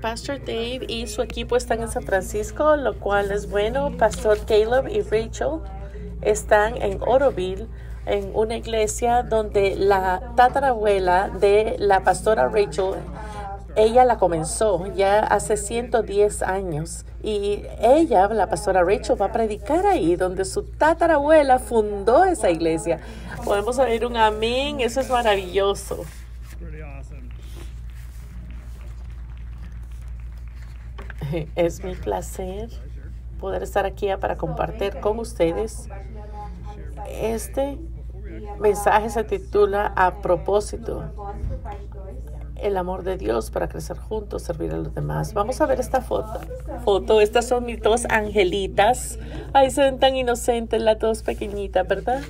Pastor Dave y su equipo están en San Francisco, lo cual es bueno. Pastor Caleb y Rachel están en Oroville, en una iglesia donde la tatarabuela de la pastora Rachel, ella la comenzó ya hace 110 años. Y ella, la pastora Rachel, va a predicar ahí donde su tatarabuela fundó esa iglesia. Podemos oír un amén. Eso es maravilloso. Es mi placer poder estar aquí para compartir con ustedes. Este mensaje se titula A Propósito, el amor de Dios para crecer juntos, servir a los demás. Vamos a ver esta foto. Estas son mis dos angelitas. Ay, se ven tan inocentes, las dos pequeñitas, ¿verdad?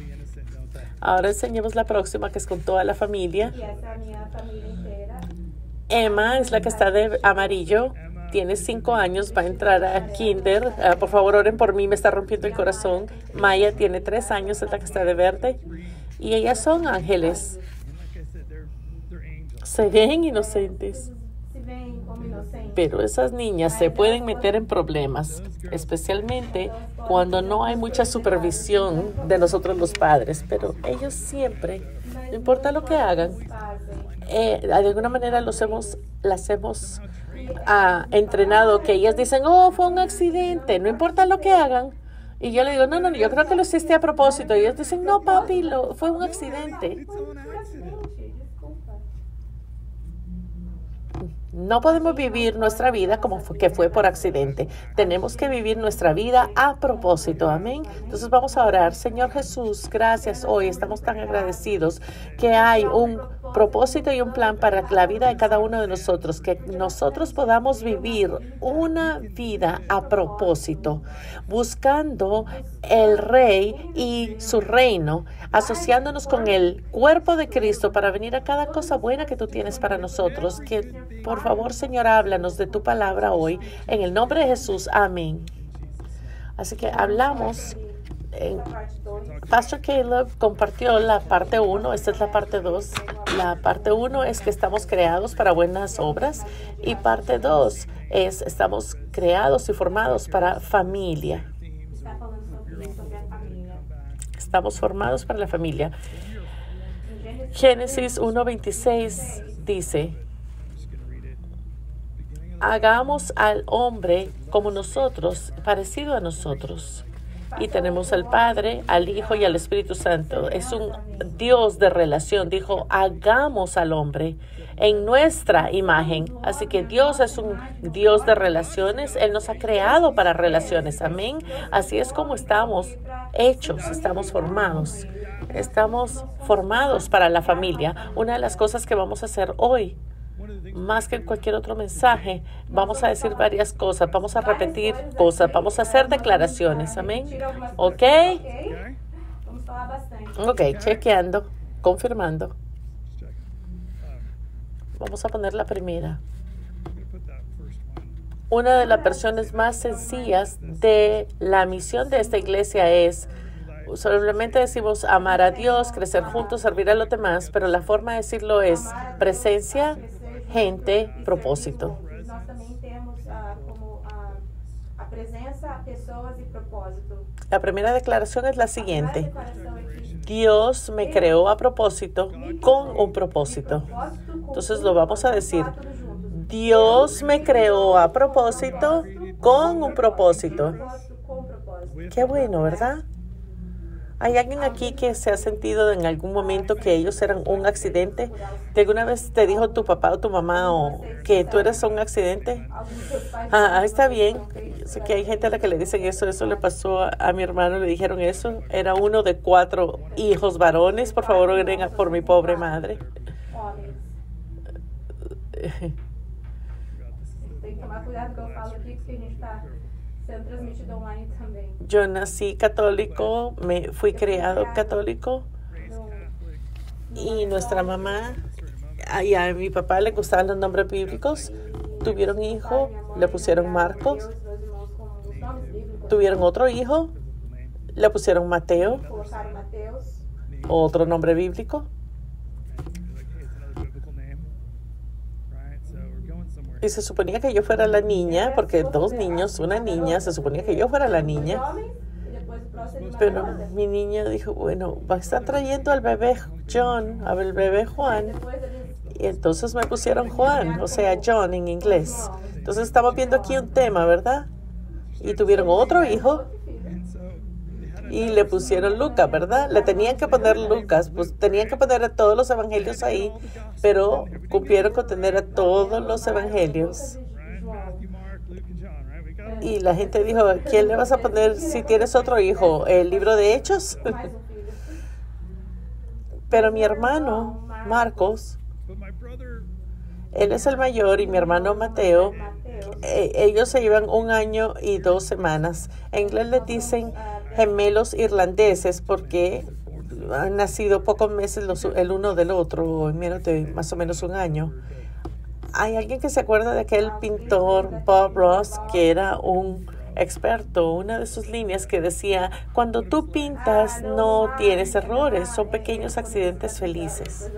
Ahora enseñemos la próxima, que es con toda la familia. Emma es la que está de amarillo. Tiene 5 años, va a entrar a kinder. Por favor, oren por mí, me está rompiendo el corazón. Maya tiene 3 años, es la que está de verde. Y ellas son ángeles. Se ven inocentes. Pero esas niñas se pueden meter en problemas, especialmente cuando no hay mucha supervisión de nosotros los padres. Pero ellos siempre, no importa lo que hagan, de alguna manera las hemos entrenado, que ellas dicen, oh, fue un accidente, no importa lo que hagan. Y yo le digo, no, yo creo que lo hiciste a propósito. Y ellos dicen, no, papi, fue un accidente. No podemos vivir nuestra vida como que fue por accidente. Tenemos que vivir nuestra vida a propósito. Amén. Entonces vamos a orar. Señor Jesús, gracias hoy. Estamos tan agradecidos que hay un propósito y un plan para la vida de cada uno de nosotros. Que nosotros podamos vivir una vida a propósito, buscando el Rey y su reino, asociándonos con el cuerpo de Cristo para venir a cada cosa buena que tú tienes para nosotros. Que, por favor, Señor, háblanos de tu palabra hoy. En el nombre de Jesús. Amén. Así que hablamos. Pastor Caleb compartió la parte 1. Esta es la parte 2. La parte 1 es que estamos creados para buenas obras. Y parte 2 es estamos creados y formados para familia. Estamos formados para la familia. Génesis 1:26 dice, hagamos al hombre como nosotros, parecido a nosotros. Y tenemos al Padre, al Hijo y al Espíritu Santo. Es un Dios de relación. Dijo, hagamos al hombre en nuestra imagen. Así que Dios es un Dios de relaciones. Él nos ha creado para relaciones. Amén. Así es como estamos hechos, estamos formados. Estamos formados para la familia. Una de las cosas que vamos a hacer hoy, más que en cualquier otro mensaje, vamos a decir varias cosas, vamos a repetir cosas, vamos a hacer declaraciones. Amén. Ok. Ok, chequeando, confirmando. Vamos a poner la primera. Una de las versiones más sencillas de la misión de esta iglesia es, solamente decimos amar a Dios, crecer juntos, servir a los demás, pero la forma de decirlo es presencia, gente, propósito. La primera declaración es la siguiente. Dios me creó a propósito con un propósito. Entonces lo vamos a decir. Dios me creó a propósito con un propósito. Qué bueno, ¿verdad? ¿Hay alguien aquí que se ha sentido en algún momento que ellos eran un accidente? ¿De alguna vez te dijo tu papá o tu mamá que tú eres un accidente? Ah, está bien. Yo sé que hay gente a la que le dicen eso. Eso le pasó a mi hermano, le dijeron eso. Era uno de 4 hijos varones. Por favor, oren por mi pobre madre. Yo nací católico, me fui criado católico, y nuestra mamá, y a mi papá le gustaban los nombres bíblicos, tuvieron hijo, le pusieron Marcos, tuvieron otro hijo, le pusieron Mateo, otro nombre bíblico. Y se suponía que yo fuera la niña, porque dos niños, una niña, se suponía que yo fuera la niña. Pero mi niña dijo, bueno, va a estar trayendo al bebé John, al bebé Juan. Y entonces me pusieron Juan, o sea, John en inglés. Entonces estamos viendo aquí un tema, ¿verdad? Y tuvieron otro hijo y le pusieron Lucas, ¿verdad? Le tenían que poner Lucas, pues tenían que poner a todos los evangelios ahí, pero cumplieron con tener a todos los evangelios. Y la gente dijo, ¿a quién le vas a poner si tienes otro hijo? ¿El libro de Hechos? Pero mi hermano, Marcos, él es el mayor, y mi hermano Mateo, ellos se llevan 1 año y 2 semanas. En inglés les dicen gemelos irlandeses porque han nacido pocos meses el uno del otro, menos de más o menos 1 año. ¿Hay alguien que se acuerda de aquel pintor Bob Ross, que era un experto? Una de sus líneas que decía, cuando tú pintas no tienes errores, son pequeños accidentes felices.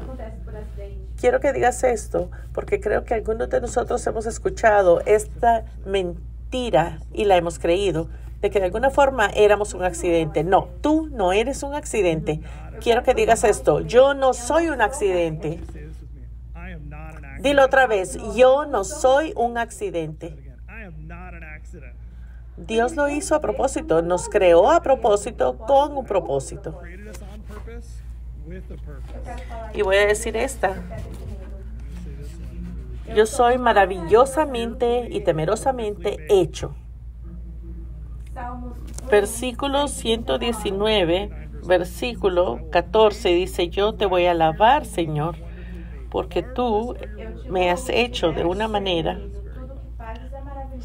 Quiero que digas esto porque creo que algunos de nosotros hemos escuchado esta mentira y la hemos creído, de que de alguna forma éramos un accidente. No, tú no eres un accidente. Quiero que digas esto, yo no soy un accidente. Dilo otra vez, yo no soy un accidente. Dios lo hizo a propósito, nos creó a propósito con un propósito. Y voy a decir esta. Yo soy maravillosamente y temerosamente hecho. Versículo 119, versículo 14 dice, yo te voy a alabar, Señor, porque tú me has hecho de una manera.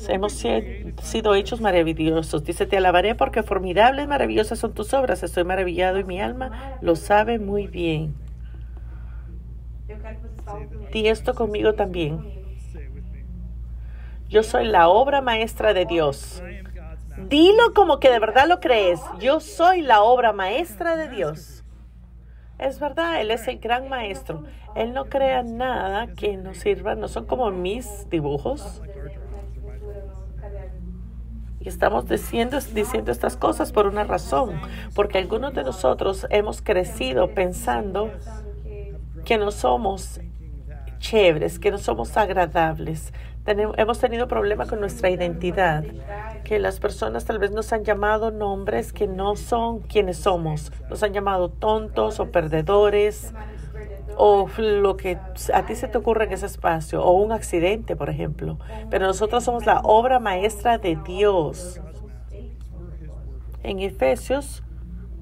Hemos sido hechos maravillosos. Dice, te alabaré porque formidables, maravillosas son tus obras. Estoy maravillado y mi alma lo sabe muy bien. Di esto conmigo también. Yo soy la obra maestra de Dios. Dilo como que de verdad lo crees. Yo soy la obra maestra de Dios. Es verdad, Él es el gran maestro. Él no crea nada que nos sirva. No son como mis dibujos. Y estamos diciendo estas cosas por una razón, porque algunos de nosotros hemos crecido pensando que no somos chéveres, que no somos agradables. Hemos tenido problemas con nuestra identidad, que las personas tal vez nos han llamado nombres que no son quienes somos. Nos han llamado tontos o perdedores o lo que a ti se te ocurre en ese espacio, o un accidente, por ejemplo. Pero nosotros somos la obra maestra de Dios. En Efesios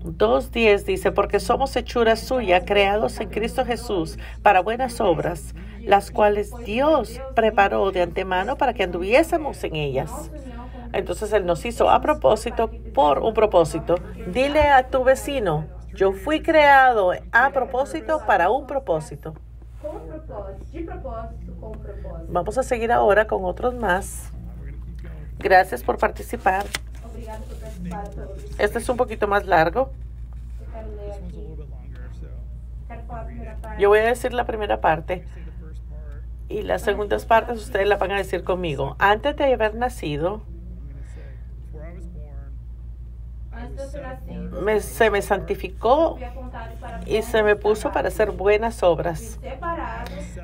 2:10 dice, porque somos hechura suya, creados en Cristo Jesús para buenas obras, las cuales Dios preparó de antemano para que anduviésemos en ellas. Entonces Él nos hizo a propósito por un propósito. Dile a tu vecino, yo fui creado a propósito para un propósito. Vamos a seguir ahora con otros más. Gracias por participar. Este es un poquito más largo. Yo voy a decir la primera parte. Y las segundas partes ustedes las van a decir conmigo. Antes de haber nacido, se me santificó y se me puso para hacer buenas obras.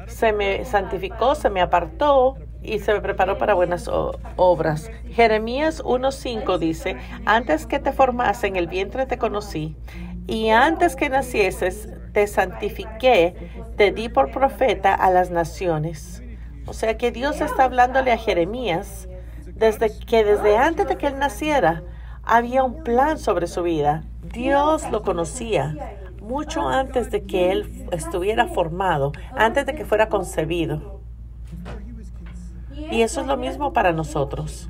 Se me santificó, se me apartó y se me preparó para buenas obras. Jeremías 1:5 dice, antes que te formase en el vientre te conocí, y antes que nacieses te santifiqué, te di por profeta a las naciones. O sea que Dios está hablándole a Jeremías desde antes de que él naciera. Había un plan sobre su vida. Dios lo conocía mucho antes de que él estuviera formado, antes de que fuera concebido. Y eso es lo mismo para nosotros,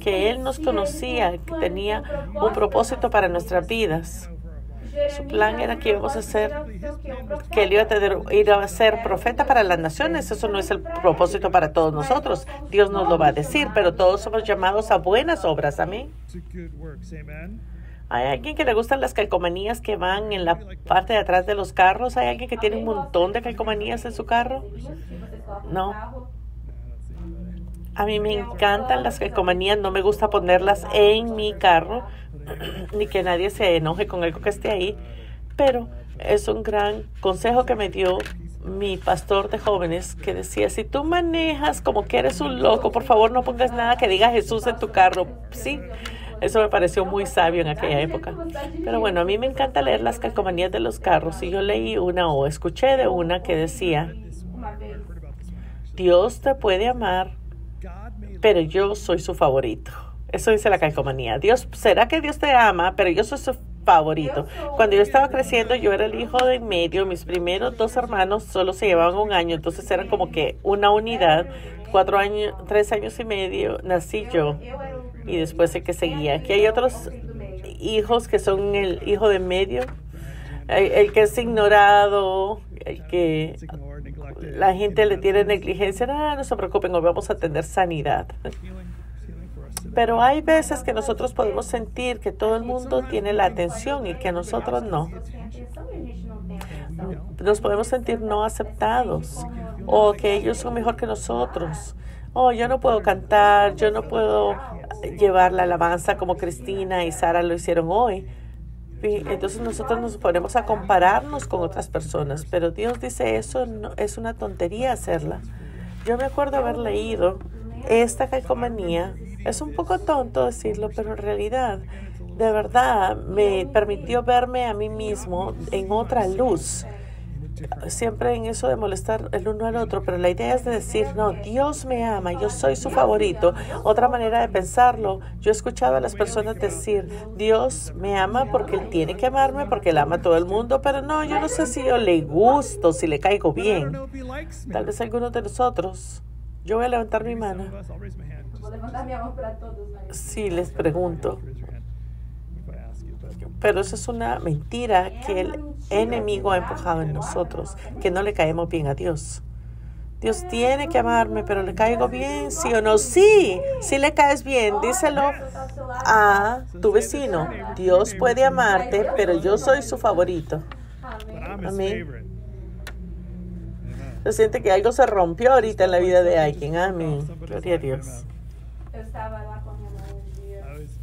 que Él nos conocía, que tenía un propósito para nuestras vidas. Su plan era que íbamos a ser, que él iba a ir a ser profeta para las naciones. Eso no es el propósito para todos nosotros. Dios nos lo va a decir, pero todos somos llamados a buenas obras. Amén. ¿Hay alguien que le gustan las calcomanías que van en la parte de atrás de los carros? ¿Hay alguien que tiene un montón de calcomanías en su carro? No. A mí me encantan las calcomanías. No me gusta ponerlas en mi carro, ni que nadie se enoje con algo que esté ahí. Pero es un gran consejo que me dio mi pastor de jóvenes, que decía, si tú manejas como que eres un loco, por favor no pongas nada que diga Jesús en tu carro. Sí, eso me pareció muy sabio en aquella época. Pero bueno, a mí me encanta leer las calcomanías de los carros. Y yo leí una o escuché de una que decía, Dios te puede amar, pero yo soy su favorito. Eso dice la calcomanía. Dios, ¿será que Dios te ama? Pero yo soy su favorito. Cuando yo estaba creciendo, yo era el hijo de en medio. Mis primeros dos hermanos solo se llevaban un año, entonces eran como que una unidad. 4 años, 3 años y medio, nací yo. Y después el que seguía. Aquí hay otros hijos que son el hijo de en medio, el que es ignorado, el que la gente le tiene negligencia. Ah, no se preocupen, hoy vamos a tener sanidad. Pero hay veces que nosotros podemos sentir que todo el mundo tiene la atención y que nosotros no. Nos podemos sentir no aceptados, o que ellos son mejor que nosotros. Oh, yo no puedo cantar, yo no puedo llevar la alabanza como Cristina y Sara lo hicieron hoy. Y entonces nosotros nos ponemos a compararnos con otras personas, pero Dios dice eso no, es una tontería hacerla. Yo me acuerdo haber leído esta calcomanía. Es un poco tonto decirlo, pero en realidad, de verdad, me permitió verme a mí mismo en otra luz. Siempre en eso de molestar el uno al otro, pero la idea es de decir, no, Dios me ama, yo soy su favorito. Otra manera de pensarlo, yo he escuchado a las personas decir, Dios me ama porque Él tiene que amarme, porque Él ama a todo el mundo, pero no, yo no sé si yo le gusto, si le caigo bien. Tal vez algunos de nosotros, yo voy a levantar mi mano. Sí, les pregunto. Pero eso es una mentira que el enemigo ha empujado en nosotros, que no le caemos bien a Dios. Dios tiene que amarme, pero ¿le caigo bien? ¿Sí o no? Sí, sí le caes bien. Díselo a tu vecino. Dios puede amarte, pero yo soy su favorito. Amén. Se siente que algo se rompió ahorita en la vida de alguien. Amén. Gloria a Dios.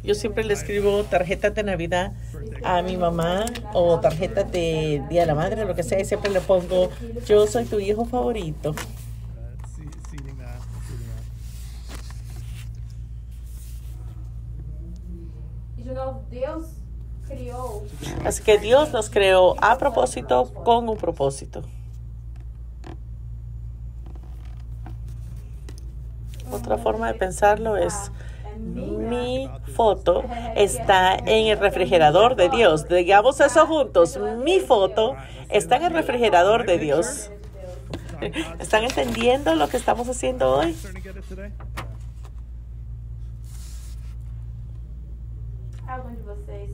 Yo siempre le escribo tarjetas de Navidad a mi mamá o tarjetas de Día de la Madre, lo que sea, y siempre le pongo, yo soy tu hijo favorito. Así que Dios nos creó a propósito con un propósito. Otra forma de pensarlo es, mi foto está en el refrigerador de Dios. Digamos eso juntos. Mi foto está en el refrigerador de Dios. ¿Están entendiendo lo que estamos haciendo hoy?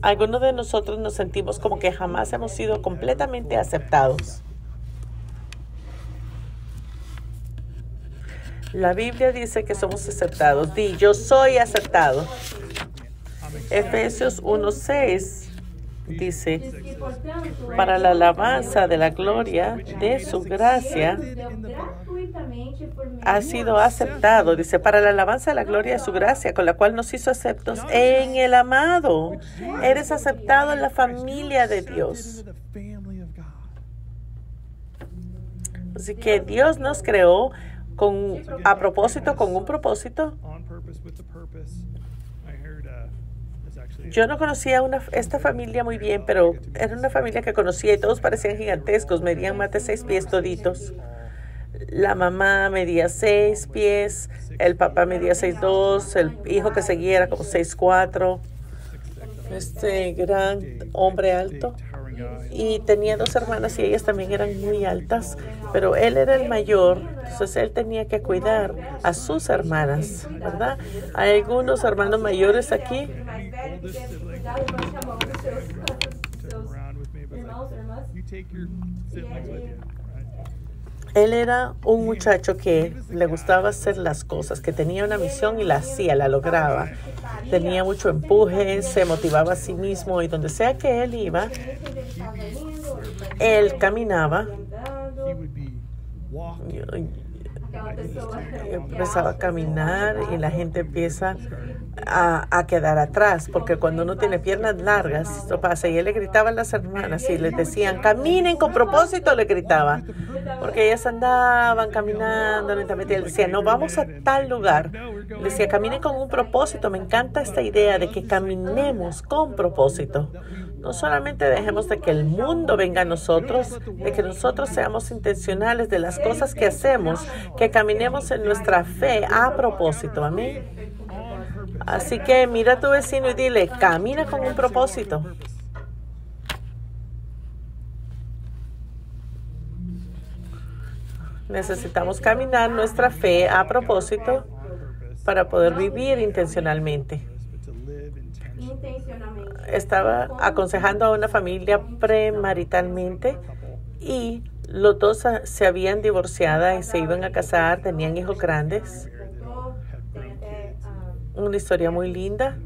Algunos de nosotros nos sentimos como que jamás hemos sido completamente aceptados. La Biblia dice que somos aceptados. Di, yo soy aceptado. Efesios 1:6 dice, para la alabanza de la gloria de su gracia, ha sido aceptado. Dice, para la alabanza de la gloria de su gracia, con la cual nos hizo aceptos en el amado. Eres aceptado en la familia de Dios. Así que Dios nos creó a propósito, con un propósito. Yo no conocía esta familia muy bien, pero era una familia que conocía y todos parecían gigantescos. Medían más de 6 pies toditos. La mamá medía 6 pies, el papá medía 6'2", el hijo que seguía era como 6'4". Este gran hombre alto. Y tenía 2 hermanas y ellas también eran muy altas, pero él era el mayor, entonces él tenía que cuidar a sus hermanas, ¿verdad? ¿Hay algunos hermanos mayores aquí? Él era un muchacho que le gustaba hacer las cosas, que tenía una misión y la hacía, la lograba. Tenía mucho empuje, se motivaba a sí mismo y donde sea que él iba, él caminaba. empezaba a caminar y la gente empieza a quedar atrás, porque cuando uno tiene piernas largas, esto pasa. Y él le gritaba a las hermanas y les decían, caminen con propósito, le gritaba, porque ellas andaban caminando lentamente. Él decía, no, vamos a tal lugar. Le decía, caminen con un propósito. Me encanta esta idea de que caminemos con propósito. No solamente dejemos de que el mundo venga a nosotros, de que nosotros seamos intencionales de las cosas que hacemos, que caminemos en nuestra fe a propósito. Amén. Así que mira a tu vecino y dile, camina con un propósito. Necesitamos caminar nuestra fe a propósito para poder vivir intencionalmente. Estaba aconsejando a una familia premaritalmente y los dos se habían divorciado y se iban a casar, tenían hijos grandes. Una historia muy linda.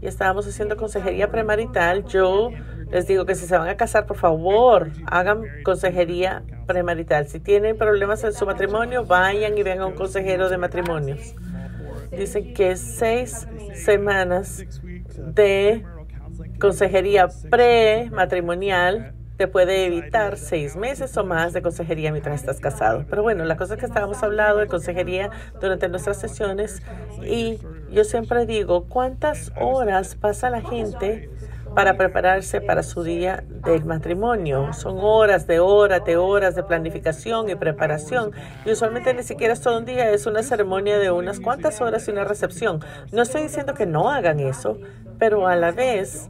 Y estábamos haciendo consejería premarital. Yo les digo que si se van a casar, por favor, hagan consejería premarital. Si tienen problemas en su matrimonio, vayan y vean a un consejero de matrimonios. Dicen que 6 semanas de consejería prematrimonial te puede evitar 6 meses o más de consejería mientras estás casado. Pero bueno, la cosa es que estábamos hablando de consejería durante nuestras sesiones, y yo siempre digo, ¿cuántas horas pasa la gente para prepararse para su día del matrimonio? Son horas de planificación y preparación. Y usualmente ni siquiera es todo un día, es una ceremonia de unas cuantas horas y una recepción. No estoy diciendo que no hagan eso, pero a la vez,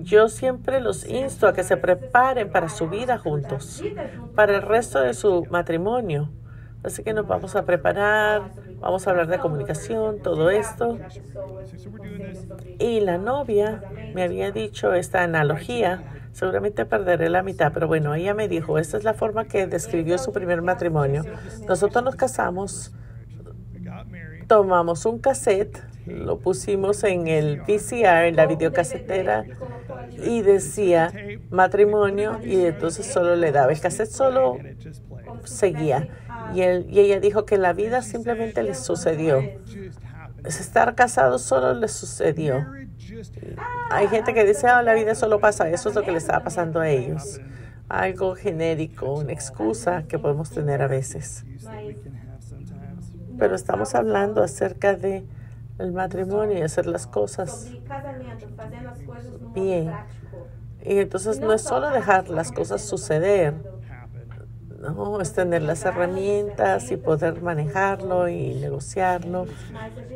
yo siempre los insto a que se preparen para su vida juntos, para el resto de su matrimonio. Así que nos vamos a preparar, vamos a hablar de comunicación, todo esto. Y la novia me había dicho esta analogía, seguramente perderé la mitad, pero bueno, ella me dijo, esta es la forma que describió su primer matrimonio. Nosotros nos casamos, tomamos un cassette, lo pusimos en el VCR, en la videocasetera, y decía matrimonio, y entonces solo le daba el cassette, solo seguía. Y ella dijo que la vida simplemente les sucedió. Estar casados solo les sucedió. Hay gente que dice, oh, la vida solo pasa. Eso es lo que le estaba pasando a ellos. Algo genérico, una excusa que podemos tener a veces. Pero estamos hablando acerca de el matrimonio y hacer las cosas bien. Y entonces no es solo dejar las cosas suceder. No, es tener las herramientas y poder manejarlo y negociarlo.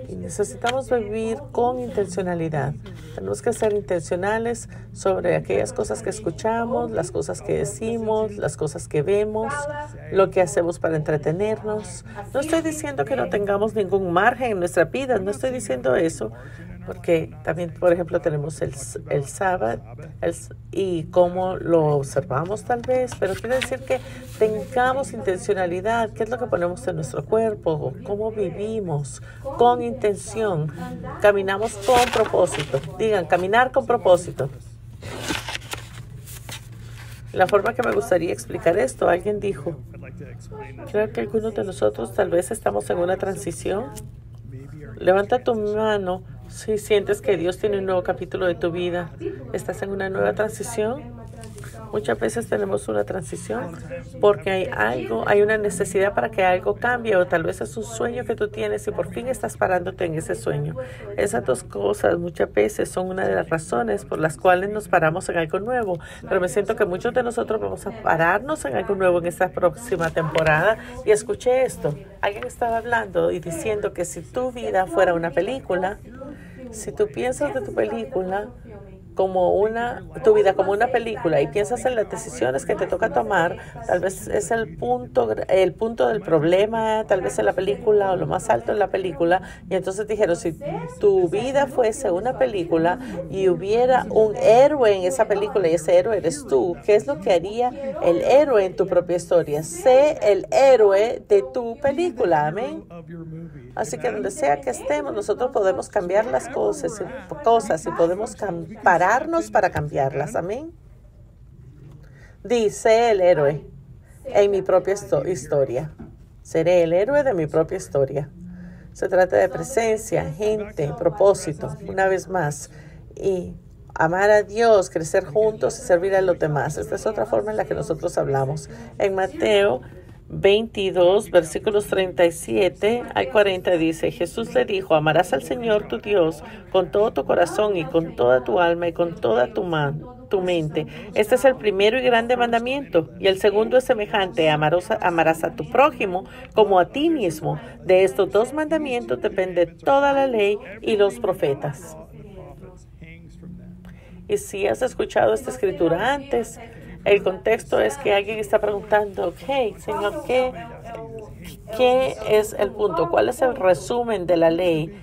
Y necesitamos vivir con intencionalidad. Tenemos que ser intencionales sobre aquellas cosas que escuchamos, las cosas que decimos, las cosas que vemos, lo que hacemos para entretenernos. No estoy diciendo que no tengamos ningún margen en nuestra vida, no estoy diciendo eso. Porque también, por ejemplo, tenemos el sábado y cómo lo observamos tal vez. Pero quiere decir que tengamos intencionalidad. ¿Qué es lo que ponemos en nuestro cuerpo? ¿Cómo vivimos? Con intención. Caminamos con propósito. Digan, caminar con propósito. La forma que me gustaría explicar esto, alguien dijo, creo que algunos de nosotros tal vez estamos en una transición. Levanta tu mano si sientes que Dios tiene un nuevo capítulo de tu vida. ¿Estás en una nueva transición? Muchas veces tenemos una transición porque hay algo, hay una necesidad para que algo cambie, o tal vez es un sueño que tú tienes y por fin estás parándote en ese sueño. Esas dos cosas muchas veces son una de las razones por las cuales nos paramos en algo nuevo. Pero me siento que muchos de nosotros vamos a pararnos en algo nuevo en esta próxima temporada. Y escuché esto. Alguien estaba hablando y diciendo que si tu vida fuera una película, si tú piensas de tu película, tu vida como una película, y piensas en las decisiones que te toca tomar, tal vez es el punto del problema, tal vez en la película, o lo más alto en la película. Y entonces dijeron, si tu vida fuese una película y hubiera un héroe en esa película, y ese héroe eres tú, ¿qué es lo que haría el héroe en tu propia historia? Sé el héroe de tu película. Amén. Así que donde sea que estemos, nosotros podemos cambiar las cosas y podemos pararnos para cambiarlas. Amén. Dice el héroe en mi propia historia. Seré el héroe de mi propia historia. Se trata de presencia, gente, propósito, una vez más, y amar a Dios, crecer juntos y servir a los demás. Esta es otra forma en la que nosotros hablamos. En Mateo 22, versículos 37 al 40 dice, Jesús le dijo, amarás al Señor tu Dios con todo tu corazón y con toda tu alma y con toda tu mente. Este es el primero y grande mandamiento. Y el segundo es semejante, amarás a tu prójimo como a ti mismo. De estos dos mandamientos depende toda la ley y los profetas. Y si has escuchado esta escritura antes, el contexto es que alguien está preguntando, ok, Señor, ¿qué es el punto? ¿Cuál es el resumen de la ley?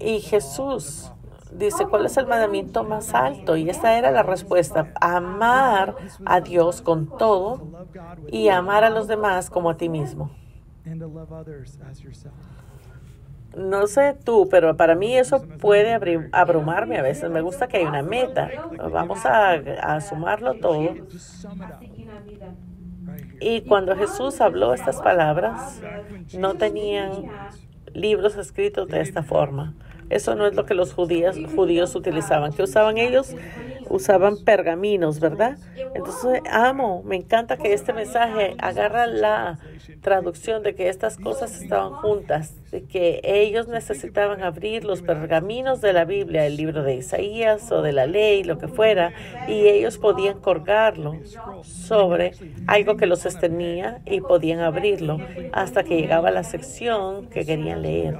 Y Jesús dice, ¿cuál es el mandamiento más alto? Y esta era la respuesta, amar a Dios con todo y amar a los demás como a ti mismo. No sé tú, pero para mí eso puede abrumarme a veces. Me gusta que hay una meta. Vamos a sumarlo todo. Y cuando Jesús habló estas palabras, no tenían libros escritos de esta forma. Eso no es lo que los judíos utilizaban. ¿Qué usaban ellos? Usaban pergaminos, ¿verdad? Entonces, me encanta que este mensaje agarra la traducción de que estas cosas estaban juntas, de que ellos necesitaban abrir los pergaminos de la Biblia, el libro de Isaías o de la ley, lo que fuera, y ellos podían colgarlo sobre algo que los sostenía y podían abrirlo hasta que llegaba la sección que querían leer.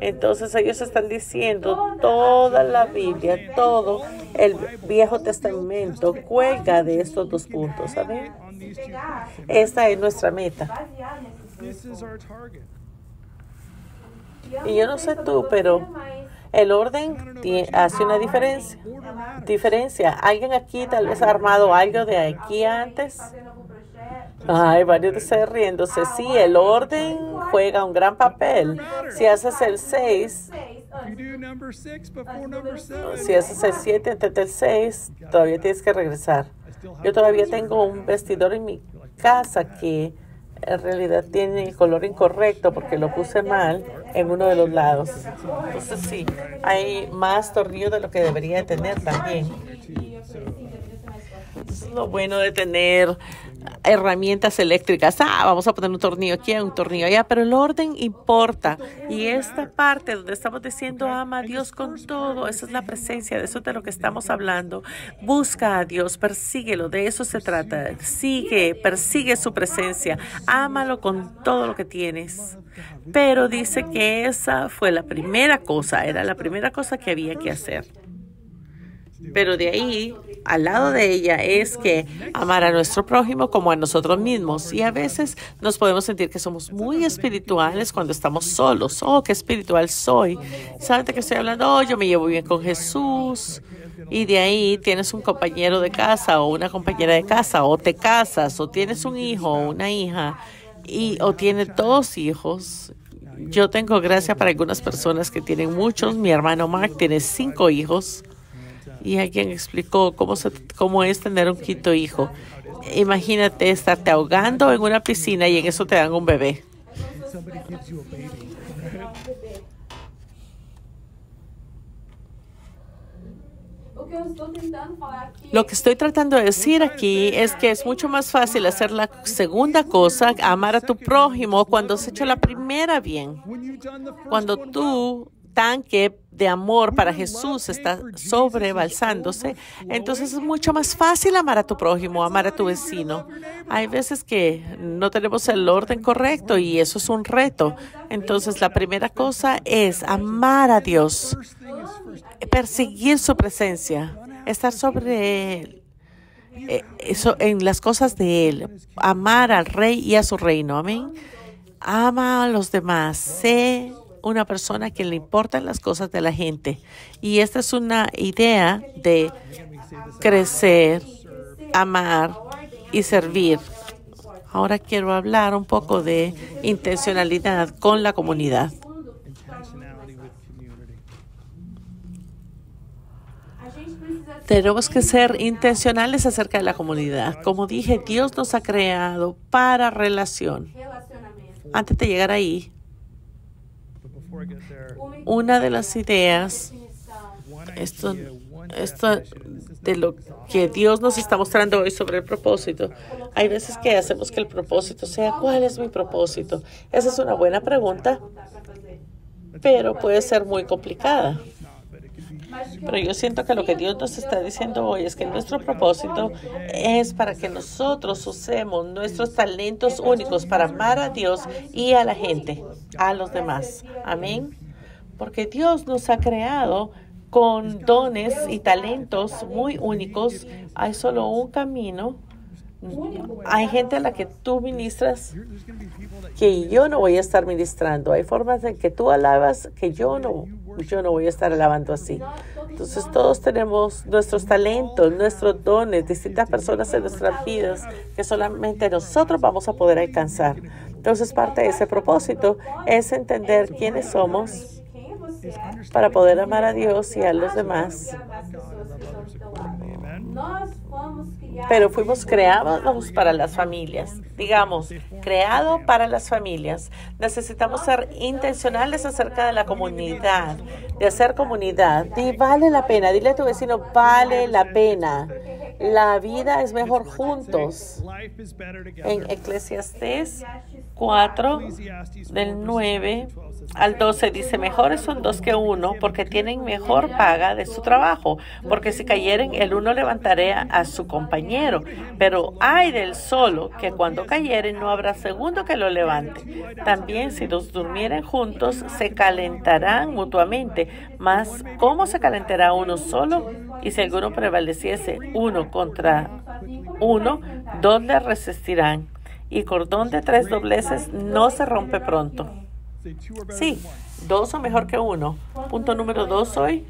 Entonces, ellos están diciendo toda la Biblia, todo el Viejo Testamento cuelga de estos dos puntos, ¿saben? Esta es nuestra meta. Y yo no sé tú, pero el orden hace una diferencia. ¿Alguien aquí tal vez ha armado algo de aquí antes? Ay, varios están riéndose. Sí, el orden juega un gran papel. Si haces el 6, si haces el 7 antes del 6, todavía tienes que regresar. Yo todavía tengo un vestidor en mi casa que en realidad tiene el color incorrecto porque lo puse mal en uno de los lados. Entonces sí, hay más tornillos de lo que debería tener también. Eso es lo bueno de tener herramientas eléctricas. Vamos a poner un tornillo aquí, un tornillo allá, pero el orden importa. Y esta parte donde estamos diciendo ama a Dios con todo, esa es la presencia, de eso es de lo que estamos hablando. Busca a Dios, persíguelo, de eso se trata. Persigue su presencia, ámalo con todo lo que tienes. Pero dice que esa fue la primera cosa, era la primera cosa que había que hacer. Pero de ahí, al lado de ella, es que amar a nuestro prójimo como a nosotros mismos. Y a veces nos podemos sentir que somos muy espirituales cuando estamos solos. Oh, qué espiritual soy. ¿Sabes de qué estoy hablando? Oh, yo me llevo bien con Jesús. Y de ahí tienes un compañero de casa o una compañera de casa, o te casas, o tienes un hijo o una hija, o tienes dos hijos. Yo tengo gracia para algunas personas que tienen muchos. Mi hermano Mark tiene 5 hijos. Y alguien explicó cómo es tener un quinto hijo. Imagínate estarte ahogando en una piscina y en eso te dan un bebé. Lo que estoy tratando de decir aquí es que es mucho más fácil hacer la segunda cosa, amar a tu prójimo, cuando has hecho la primera bien. Cuando tú tanque de amor para Jesús está sobrebalsándose, entonces es mucho más fácil amar a tu prójimo, amar a tu vecino. Hay veces que no tenemos el orden correcto y eso es un reto. Entonces la primera cosa es amar a Dios, perseguir su presencia, estar sobre él. Eso en las cosas de él, amar al Rey y a su reino. Amén. Ama a los demás, sé una persona a quien le importan las cosas de la gente. Y esta es una idea de crecer, amar y servir. Ahora quiero hablar un poco de intencionalidad con la comunidad. Tenemos que ser intencionales acerca de la comunidad. Como dije, Dios nos ha creado para relación. Antes de llegar ahí, una de las ideas, esto de lo que Dios nos está mostrando hoy sobre el propósito. Hay veces que hacemos que el propósito sea, ¿cuál es mi propósito? Esa es una buena pregunta, pero puede ser muy complicada. Pero yo siento que lo que Dios nos está diciendo hoy es que nuestro propósito es para que nosotros usemos nuestros talentos únicos para amar a Dios y a la gente, a los demás. Amén. Porque Dios nos ha creado con dones y talentos muy únicos. Hay solo un camino. Hay gente a la que tú ministras que yo no voy a estar ministrando. Hay formas en que tú alabas que yo no voy a estar alabando así. Entonces, todos tenemos nuestros talentos, nuestros dones, distintas personas en nuestras vidas que solamente nosotros vamos a poder alcanzar. Entonces, parte de ese propósito es entender quiénes somos para poder amar a Dios y a los demás. Pero fuimos creados para las familias. Digamos, creado para las familias. Necesitamos ser intencionales acerca de la comunidad, de hacer comunidad. Y vale la pena. Dile a tu vecino, vale la pena. La vida es mejor juntos. En Eclesiastés 4, del 9 al 12, dice, mejores son dos que uno, porque tienen mejor paga de su trabajo. Porque si cayeren, el uno levantará a su compañero. Pero ay del solo, que cuando cayeren, no habrá segundo que lo levante. También, si los durmieren juntos, se calentarán mutuamente. Mas, ¿cómo se calentará uno solo? Y si alguno prevaleciese uno contra uno, dos le resistirán. Y cordón de tres dobleces no se rompe pronto. Sí, dos son mejor que uno. Punto número 2 hoy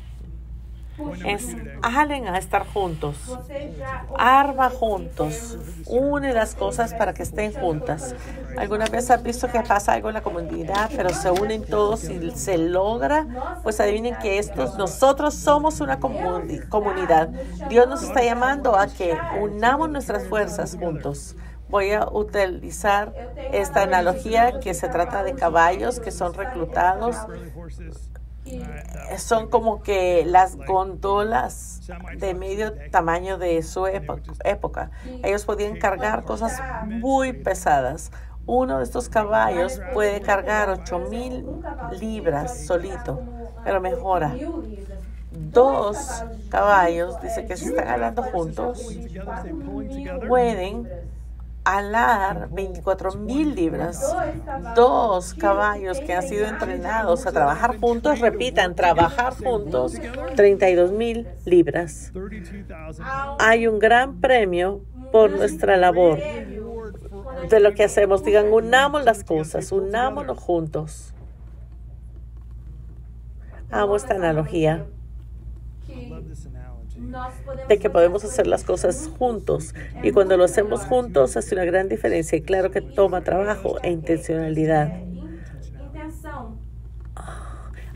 es jalen a estar juntos. Arma juntos. Une las cosas para que estén juntas. Algunas veces has visto que pasa algo en la comunidad, pero se unen todos y se logra. Pues adivinen que nosotros somos una comunidad. Dios nos está llamando a que unamos nuestras fuerzas juntos. Voy a utilizar esta analogía que se trata de caballos que son reclutados. Son como que las góndolas de medio tamaño de su época. Ellos podían cargar cosas muy pesadas. Uno de estos caballos puede cargar 8,000 libras solito, pero mejora. Dos caballos, dice que se están jalando juntos, pueden alar 24,000 libras. Dos caballos que han sido entrenados a trabajar juntos, repitan, trabajar juntos, 32,000 libras. Hay un gran premio por nuestra labor de lo que hacemos. Digan, unamos las cosas, unámonos juntos. Amo esta analogía de que podemos hacer las cosas juntos, y cuando lo hacemos juntos hace una gran diferencia, y claro que toma trabajo e intencionalidad.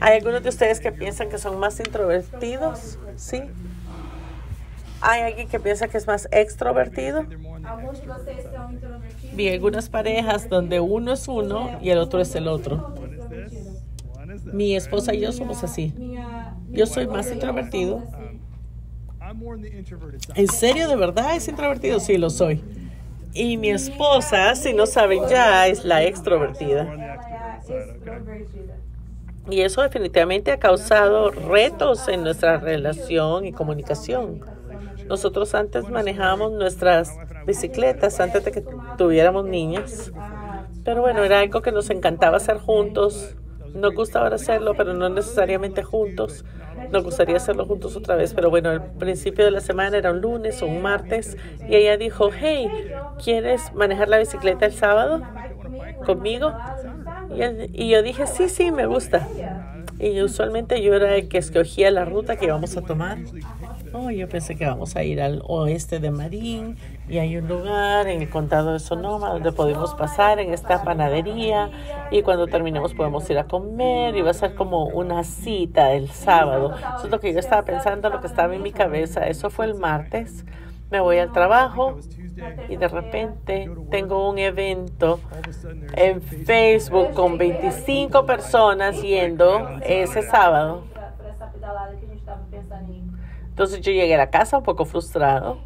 ¿Hay algunos de ustedes que piensan que son más introvertidos? ¿Sí? ¿Hay alguien que piensa que es más extrovertido? Vi algunas parejas donde uno es uno y el otro es el otro. Mi esposa y yo somos así. Yo soy más introvertido. ¿En serio? ¿De verdad es introvertido? Sí, lo soy. Y mi esposa, si no saben ya, es la extrovertida. Y eso definitivamente ha causado retos en nuestra relación y comunicación. Nosotros antes manejábamos nuestras bicicletas antes de que tuviéramos niñas. Pero bueno, era algo que nos encantaba hacer juntos. Nos gusta ahora hacerlo, pero no necesariamente juntos. Nos gustaría hacerlo juntos otra vez, pero bueno, al principio de la semana era un lunes o un martes, y ella dijo, hey, ¿quieres manejar la bicicleta el sábado conmigo? Y yo dije, sí, me gusta. Y usualmente yo era el que escogía la ruta que íbamos a tomar. oh, yo pensé que vamos a ir al oeste de Marín y hay un lugar en el condado de Sonoma donde podemos pasar en esta panadería y cuando terminemos podemos ir a comer y va a ser como una cita el sábado. Eso es lo que yo estaba pensando, lo que estaba en mi cabeza. Eso fue el martes. Me voy al trabajo y de repente tengo un evento en Facebook con 25 personas yendo ese sábado. Entonces yo llegué a la casa un poco frustrado.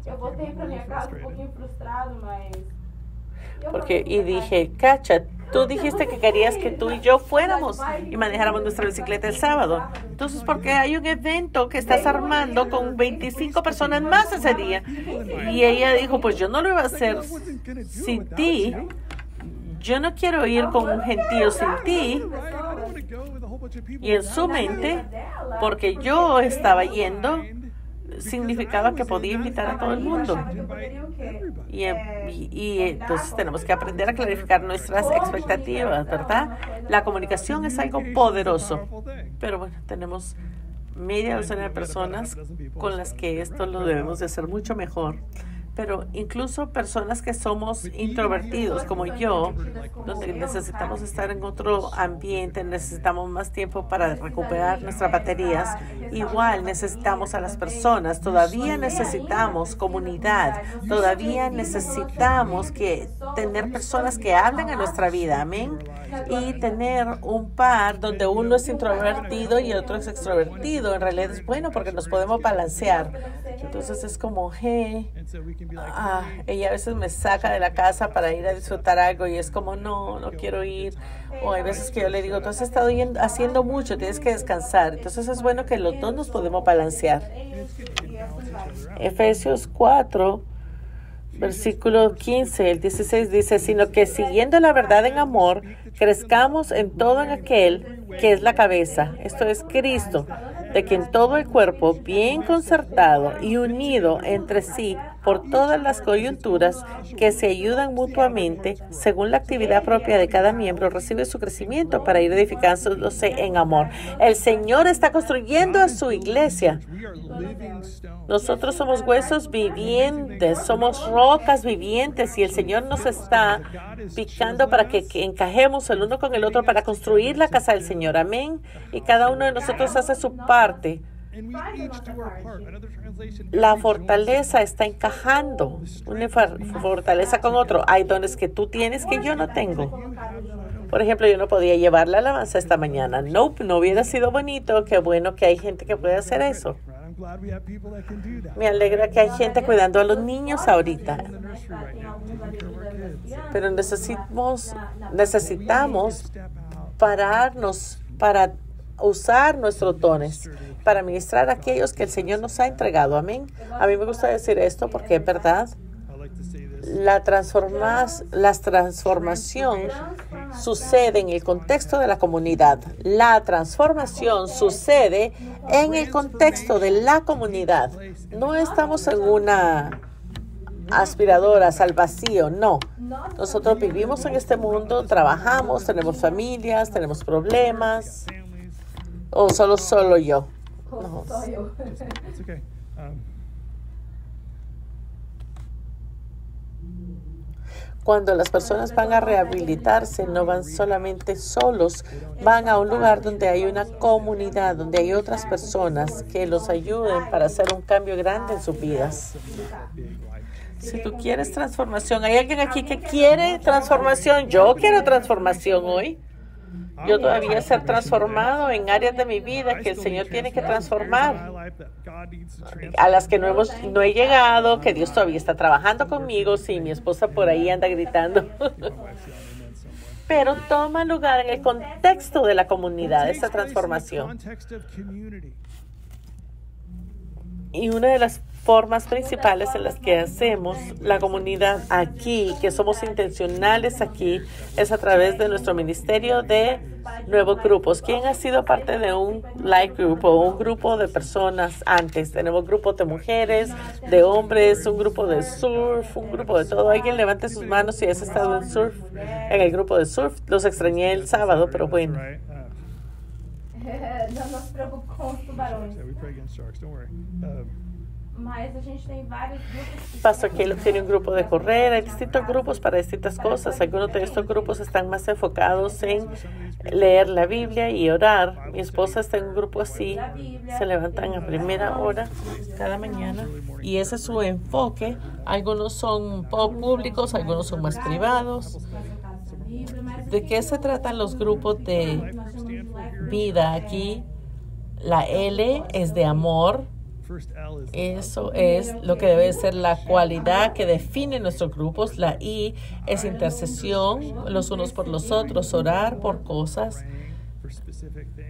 Porque, y dije, Cacha, tú dijiste que querías que tú y yo fuéramos y manejáramos nuestra bicicleta el sábado. Entonces, ¿por qué hay un evento que estás armando con 25 personas más ese día? Y ella dijo, pues yo no lo iba a hacer sin ti. Yo no quiero ir con un gentío sin ti. Y en su mente, porque yo estaba yendo, significaba que podía invitar a todo el mundo. Y entonces tenemos que aprender a clarificar nuestras expectativas, ¿verdad? La comunicación es algo poderoso. Pero bueno, tenemos media docena de personas con las que esto lo debemos de hacer mucho mejor. Pero incluso personas que somos introvertidos, como yo, donde necesitamos estar en otro ambiente, necesitamos más tiempo para recuperar nuestras baterías. Igual necesitamos a las personas, todavía necesitamos comunidad, todavía necesitamos que tener personas que hablen a nuestra vida, amén. Y tener un par donde uno es introvertido y el otro es extrovertido, en realidad es bueno porque nos podemos balancear. Entonces es como, hey, ella a veces me saca de la casa para ir a disfrutar algo y es como, no quiero ir. O hay veces que yo le digo, tú has estado haciendo mucho, tienes que descansar. Entonces es bueno que los dos nos podemos balancear. Efesios 4, versículo 15, el 16 dice, sino que siguiendo la verdad en amor, crezcamos en todo en aquel que es la cabeza. Esto es Cristo, de quien todo el cuerpo, bien concertado y unido entre sí por todas las coyunturas que se ayudan mutuamente, según la actividad propia de cada miembro, recibe su crecimiento para ir edificándose en amor. El Señor está construyendo a su iglesia. Nosotros somos huesos vivientes, somos rocas vivientes y el Señor nos está picando para que encajemos el uno con el otro para construir la casa del Señor. Amén. Y cada uno de nosotros hace su parte. La fortaleza está encajando, una fortaleza con otro. Hay dones que tú tienes que yo no tengo. Por ejemplo, yo no podía llevar la alabanza esta mañana. Nope, no hubiera sido bonito. Qué bueno que hay gente que puede hacer eso. Me alegra que hay gente cuidando a los niños ahorita. Pero necesitamos pararnos para usar nuestros dones para ministrar a aquellos que el Señor nos ha entregado. Amén. A mí me gusta decir esto porque es verdad. La transformación sucede en el contexto de la comunidad. La transformación sucede en el contexto de la comunidad. No estamos en una aspiradoras al vacío, no. Nosotros vivimos en este mundo, trabajamos, tenemos familias, tenemos problemas. ¿O solo yo? No. Cuando las personas van a rehabilitarse, no van solamente solos, van a un lugar donde hay una comunidad, donde hay otras personas que los ayuden para hacer un cambio grande en sus vidas. Si tú quieres transformación, ¿hay alguien aquí que quiere transformación? Yo quiero transformación hoy. Yo todavía ser transformado en áreas de mi vida que el Señor tiene que transformar, a las que no he llegado, que Dios todavía está trabajando conmigo. Sí, mi esposa por ahí anda gritando. Pero toma lugar en el contexto de la comunidad, esta transformación. Y una de las formas principales en las que hacemos la comunidad aquí, que somos intencionales aquí, es a través de nuestro ministerio de nuevos grupos. ¿Quién ha sido parte de un life group o un grupo de personas antes? Tenemos grupos de mujeres, de hombres, un grupo de surf, un grupo de todo. Alguien levante sus manos si has estado en surf, en el grupo de surf. Los extrañé el sábado, pero bueno. No nos preocupamos, tubarón. Mas a gente tem vários grupos. Pastor Caleb tiene un grupo de correr, hay distintos grupos para distintas cosas. Algunos de estos grupos están más enfocados en leer la Biblia y orar. Mi esposa está en un grupo así, se levantan a primera hora cada mañana y ese es su enfoque. Algunos son públicos, algunos son más privados. ¿De qué se tratan los grupos de vida? Aquí la L es de amor. Eso es lo que debe ser la cualidad que define nuestros grupos. La I es intercesión, los unos por los otros, orar por cosas.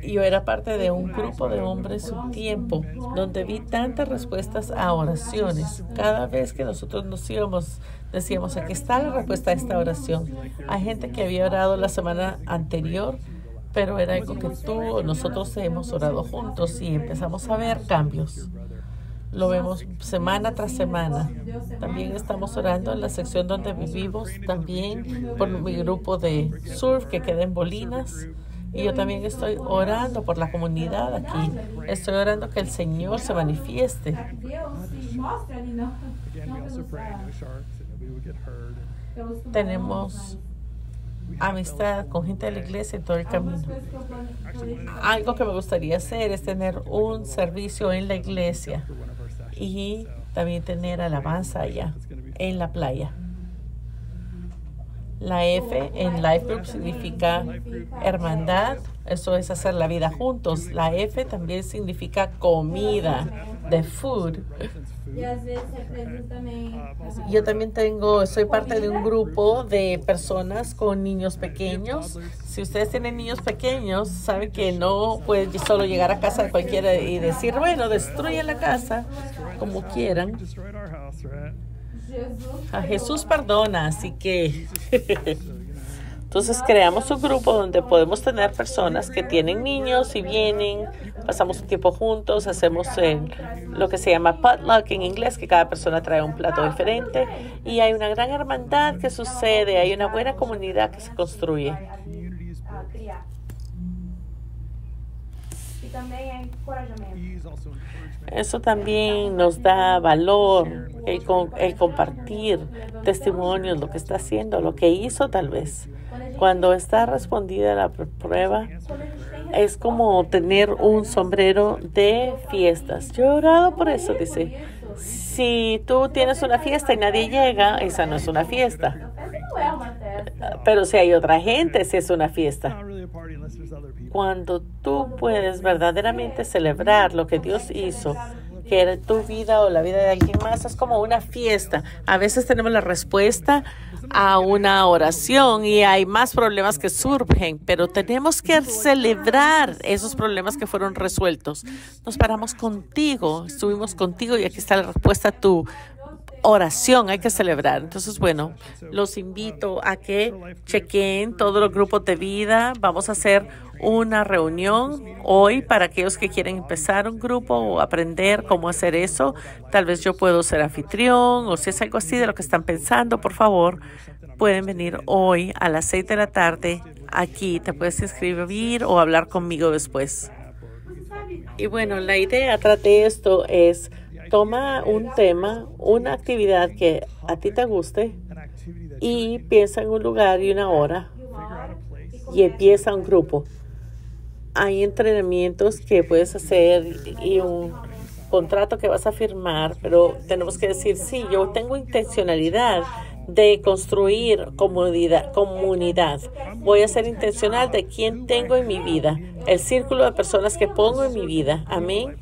Yo era parte de un grupo de hombres un tiempo donde vi tantas respuestas a oraciones. Cada vez que nosotros nos íbamos, decíamos, aquí está la respuesta a esta oración. Hay gente que había orado la semana anterior, pero era algo que tú o nosotros hemos orado juntos y empezamos a ver cambios. Lo vemos semana tras semana. También estamos orando en la sección donde vivimos, también por mi grupo de surf que queda en Bolinas. Y yo también estoy orando por la comunidad aquí. Estoy orando que el Señor se manifieste. Tenemos amistad con gente de la iglesia en todo el camino. Algo que me gustaría hacer es tener un servicio en la iglesia y también tener alabanza allá en la playa. La F en Life Group significa hermandad. Eso es hacer la vida juntos. La F también significa comida, de food. Yo también soy parte de un grupo de personas con niños pequeños. Si ustedes tienen niños pequeños, saben que no pueden solo llegar a casa de cualquiera y decir, bueno, destruyen la casa como quieran. A Jesús perdona, así que entonces creamos un grupo donde podemos tener personas que tienen niños y vienen, pasamos un tiempo juntos, hacemos lo que se llama potluck en inglés, que cada persona trae un plato diferente y hay una gran hermandad que sucede, hay una buena comunidad que se construye. Eso también nos da valor, el compartir testimonios, lo que está haciendo, lo que hizo tal vez. Cuando está respondida la prueba, es como tener un sombrero de fiestas. Yo he orado por eso, dice. Si tú tienes una fiesta y nadie llega, esa no es una fiesta. Pero si hay otra gente, sí es una fiesta. Cuando tú puedes verdaderamente celebrar lo que Dios hizo, que era tu vida o la vida de alguien más, es como una fiesta. A veces tenemos la respuesta a una oración y hay más problemas que surgen, pero tenemos que celebrar esos problemas que fueron resueltos. Nos paramos contigo, estuvimos contigo y aquí está la respuesta a tu oración, hay que celebrar. Entonces, bueno, los invito a que chequen todos los grupos de vida. Vamos a hacer una reunión hoy para aquellos que quieren empezar un grupo o aprender cómo hacer eso. Tal vez yo puedo ser anfitrión o si es algo así de lo que están pensando, por favor, pueden venir hoy a las 6 de la tarde aquí. Te puedes inscribir o hablar conmigo después. Y bueno, la idea tras de esto es toma un tema, una actividad que a ti te guste y piensa en un lugar y una hora y empieza un grupo. Hay entrenamientos que puedes hacer y un contrato que vas a firmar, pero tenemos que decir, sí, yo tengo intencionalidad de construir comunidad. Voy a ser intencional de quién tengo en mi vida, el círculo de personas que pongo en mi vida. Amén.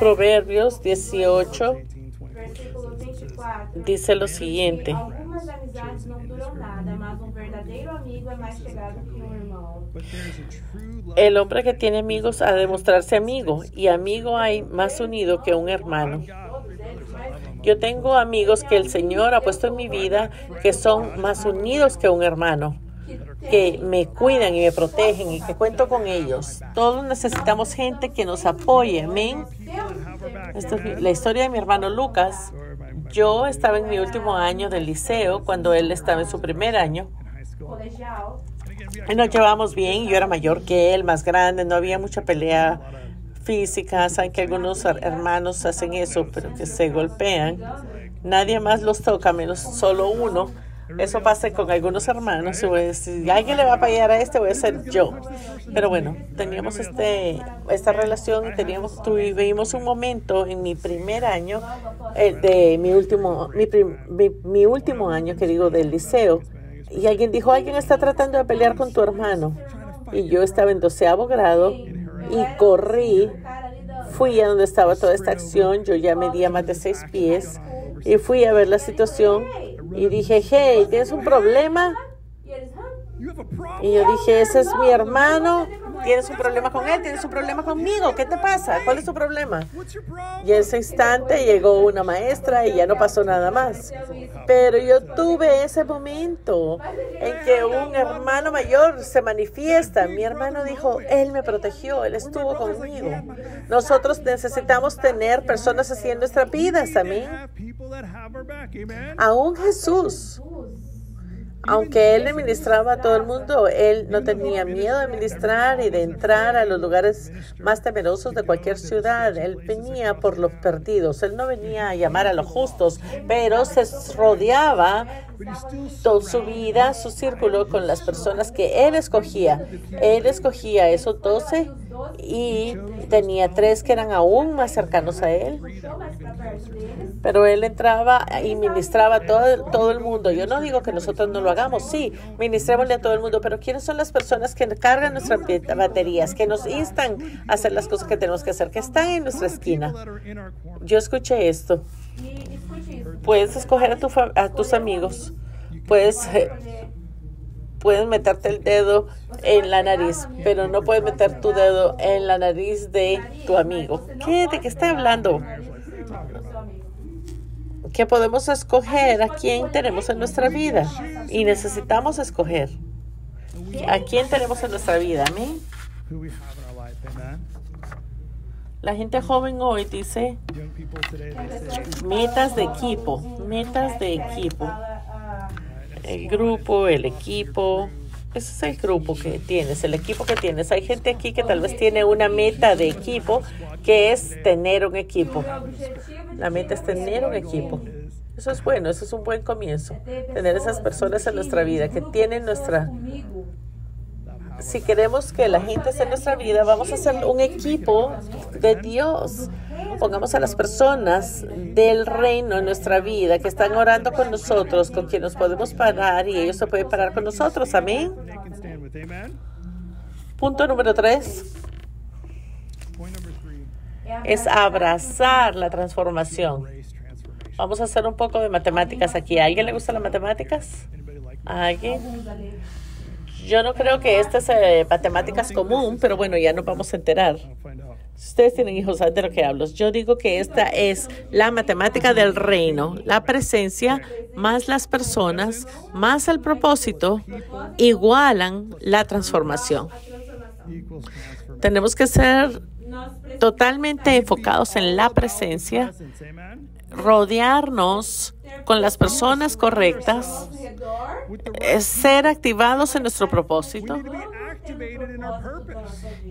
Proverbios 18 dice lo siguiente. El hombre que tiene amigos ha de mostrarse amigo, y amigo hay más unido que un hermano. Yo tengo amigos que el Señor ha puesto en mi vida que son más unidos que un hermano, que me cuidan y me protegen y que cuento con ellos. Todos necesitamos gente que nos apoye. Amén. Esta es la historia de mi hermano Lucas. Yo estaba en mi último año del liceo cuando él estaba en su primer año. nos llevamos bien. Yo era mayor que él, más grande. No había mucha pelea física. Saben que algunos hermanos hacen eso, pero que se golpean. Nadie más los toca, menos solo uno. Eso pasa con algunos hermanos. Y voy a decir, si alguien le va a fallar a este, voy a ser yo. Pero bueno, teníamos esta relación. Tuvimos un momento en mi primer año, mi último año, que digo, del liceo. Y alguien dijo, alguien está tratando de pelear con tu hermano. Y yo estaba en 12º grado y corrí. Fui a donde estaba toda esta acción. Yo ya medía más de 6 pies. Y fui a ver la situación. Y dije, hey, ¿tienes un problema? Y yo dije, ese es mi hermano. ¿Tienes un problema con él? ¿Tienes un problema conmigo? ¿Qué te pasa? ¿Cuál es tu problema? Y en ese instante llegó una maestra y ya no pasó nada más. Pero yo tuve ese momento en que un hermano mayor se manifiesta. Mi hermano dijo, él me protegió, él estuvo conmigo. Nosotros necesitamos tener personas así en nuestras vidas, amén. Aún Jesús, aunque él ministraba a todo el mundo, él no tenía miedo de ministrar y de entrar a los lugares más temerosos de cualquier ciudad. Él venía por los perdidos. Él no venía a llamar a los justos, pero se rodeaba toda su vida, su círculo, con las personas que él escogía. Él escogía esos 12 y tenía 3 que eran aún más cercanos a él. Pero él entraba y ministraba a todo el mundo. Yo no digo que nosotros no lo hagamos. Sí, ministrémosle a todo el mundo. Pero ¿quiénes son las personas que cargan nuestras baterías, que nos instan a hacer las cosas que tenemos que hacer, que están en nuestra esquina? Yo escuché esto. Puedes escoger a tus amigos. Puedes meterte el dedo en la nariz, pero no puedes meter tu dedo en la nariz de tu amigo. ¿Qué? ¿De qué está hablando? Que podemos escoger a quién tenemos en nuestra vida. Y necesitamos escoger a quién tenemos en nuestra vida. Amén. La gente joven hoy dice metas de equipo. Metas de equipo. El grupo, el equipo. Ese es el grupo que tienes, el equipo que tienes. Hay gente aquí que tal vez tiene una meta de equipo, que es tener un equipo. La meta es tener un equipo. Eso es bueno, eso es un buen comienzo. Tener esas personas en nuestra vida que tienen nuestra... Si queremos que la gente esté en nuestra vida, vamos a hacer un equipo de Dios. Pongamos a las personas del reino en nuestra vida, que están orando con nosotros, con quien nos podemos parar, y ellos se pueden parar con nosotros. Amén. Punto número 3 es abrazar la transformación. Vamos a hacer un poco de matemáticas aquí. ¿A alguien le gustan las matemáticas? ¿A alguien? Yo no creo que esta sea matemáticas común, pero bueno, ya nos vamos a enterar. Si ustedes tienen hijos, saben de lo que hablo. Yo digo que esta es la matemática del reino. La presencia más las personas más el propósito igualan la transformación. Tenemos que ser totalmente enfocados en la presencia, rodearnos con las personas correctas, ser activados en nuestro propósito.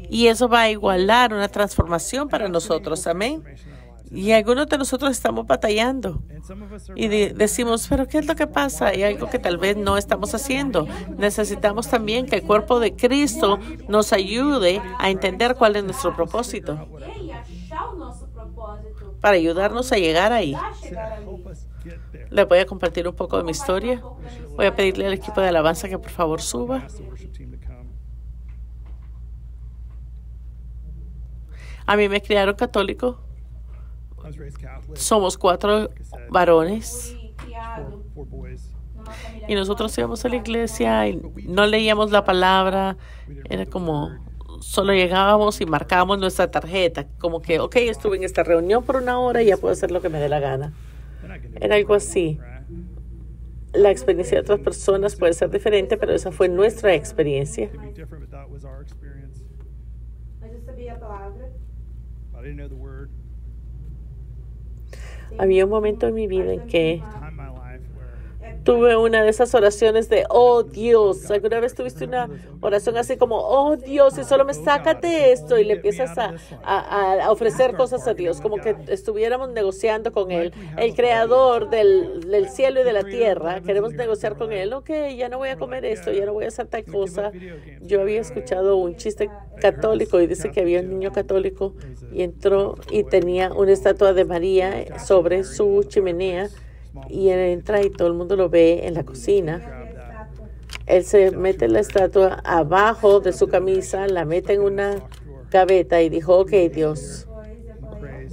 Y eso va a igualar una transformación para nosotros. Amén. Y algunos de nosotros estamos batallando y decimos, pero ¿qué es lo que pasa? Hay algo que tal vez no estamos haciendo. Necesitamos también que el cuerpo de Cristo nos ayude a entender cuál es nuestro propósito, para ayudarnos a llegar ahí. Les voy a compartir un poco de mi historia. Voy a pedirle al equipo de alabanza que por favor suba. A mí me criaron católico. Somos 4 varones y nosotros íbamos a la iglesia y no leíamos la palabra. Era como solo llegábamos y marcábamos nuestra tarjeta, como que, ok, estuve en esta reunión por 1 hora y ya puedo hacer lo que me dé la gana. Era algo así. La experiencia de otras personas puede ser diferente, pero esa fue nuestra experiencia. Había un momento en mi vida en que tuve una de esas oraciones de, oh Dios. ¿Alguna vez tuviste una oración así como, oh Dios, y solo me sácate esto? Y le empiezas a ofrecer cosas a Dios, como que estuviéramos negociando con Él. El creador del cielo y de la tierra, queremos negociar con Él. Ok, ya no voy a comer esto, ya no voy a hacer tal cosa. Yo había escuchado un chiste católico y dice que había un niño católico y entró y tenía una estatua de María sobre su chimenea. Y él entra y todo el mundo lo ve en la cocina. Él se mete la estatua abajo de su camisa, la mete en una gaveta y dijo, ok, Dios,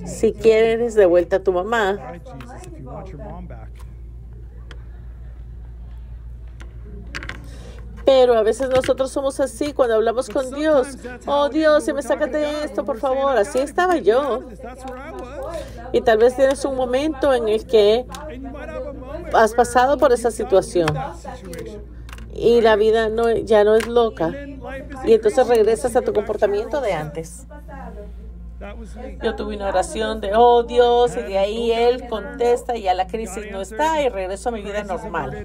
si quieres de vuelta a tu mamá, pero a veces nosotros somos así cuando hablamos con Dios. Oh, Dios, si me sacas de esto, por favor. Así estaba yo. Y tal vez tienes un momento en el que has pasado por esa situación. Y la vida ya no es loca. Y entonces regresas a tu comportamiento de antes. Yo tuve una oración de, oh, Dios, y de ahí Él contesta y ya la crisis no está y regreso a mi vida normal.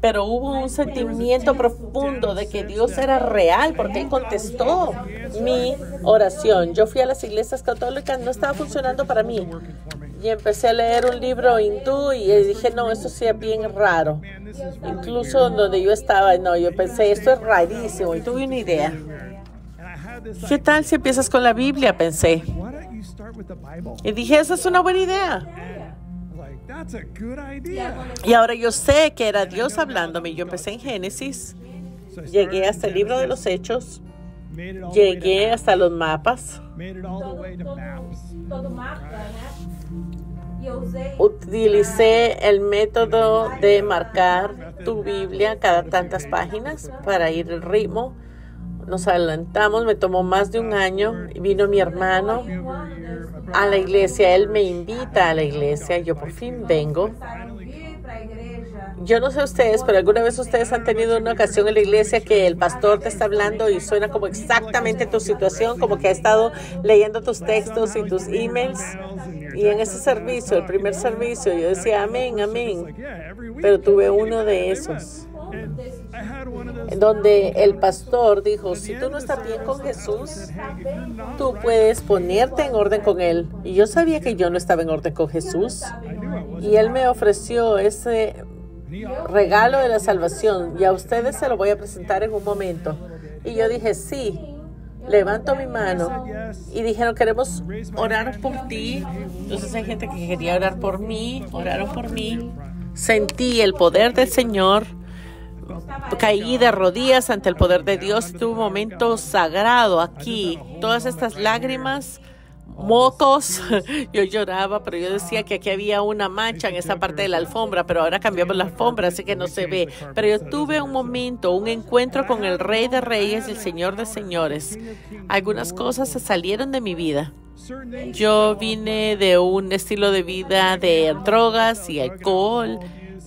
Pero hubo un sentimiento profundo de que Dios era real, porque Él contestó mi oración. Yo fui a las iglesias católicas, no estaba funcionando para mí. Y empecé a leer un libro hindú y dije, no, esto sí es bien raro. Incluso donde yo estaba, no, yo pensé, esto es rarísimo. Y tuve una idea. ¿Qué tal si empiezas con la Biblia? Pensé. Y dije, esa es una buena idea. Y ahora yo sé que era Dios hablándome. Yo empecé en Génesis, llegué hasta el libro de los Hechos, llegué hasta los mapas, utilicé el método de marcar tu Biblia cada tantas páginas para ir al ritmo. Nos adelantamos, me tomó más de un año. Vino mi hermano a la iglesia, él me invita a la iglesia, yo por fin vengo. Yo no sé ustedes, pero alguna vez ustedes han tenido una ocasión en la iglesia que el pastor te está hablando y suena como exactamente tu situación, como que ha estado leyendo tus textos y tus emails. Y en ese servicio, el primer servicio, yo decía amén, amén, pero tuve uno de esos donde el pastor dijo, si tú no estás bien con Jesús, tú puedes ponerte en orden con Él. Y yo sabía que yo no estaba en orden con Jesús. Y Él me ofreció ese regalo de la salvación. Y a ustedes se lo voy a presentar en un momento. Y yo dije, sí. Levanto mi mano y dijeron, queremos orar por ti. Entonces hay gente que quería orar por mí. Oraron por mí. Sentí el poder del Señor. Caí de rodillas ante el poder de Dios. Tuve un momento sagrado aquí. Todas estas lágrimas, mocos. Yo lloraba, pero yo decía que aquí había una mancha en esa parte de la alfombra, pero ahora cambiamos la alfombra, así que no se ve. Pero yo tuve un momento, un encuentro con el Rey de Reyes, el Señor de Señores. Algunas cosas se salieron de mi vida. Yo vine de un estilo de vida de drogas y alcohol.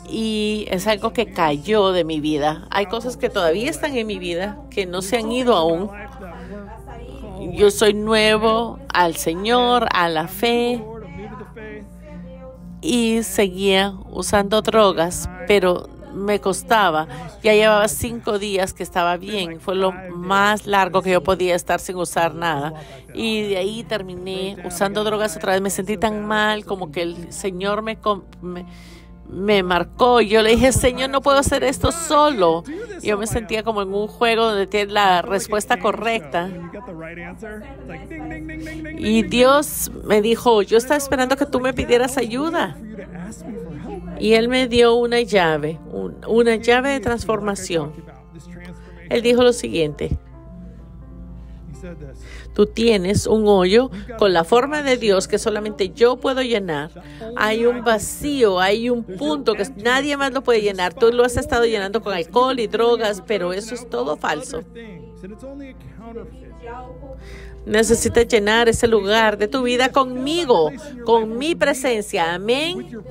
Y es algo que cayó de mi vida. Hay cosas que todavía están en mi vida, que no se han ido aún. Yo soy nuevo al Señor, a la fe. Y seguía usando drogas, pero me costaba. Ya llevaba 5 días que estaba bien. Fue lo más largo que yo podía estar sin usar nada. Y de ahí terminé usando drogas otra vez. Me sentí tan mal, como que el Señor me marcó. Yo le dije, Señor, no puedo hacer esto solo. Yo me sentía como en un juego donde tienes la respuesta correcta. Y Dios me dijo, yo estaba esperando que tú me pidieras ayuda. Y Él me dio una llave, una llave de transformación. Él dijo lo siguiente. Tú tienes un hoyo con la forma de Dios que solamente yo puedo llenar. Hay un vacío, hay un punto que nadie más lo puede llenar. Tú lo has estado llenando con alcohol y drogas, pero eso es todo falso. Necesitas llenar ese lugar de tu vida conmigo, con mi presencia. Amén.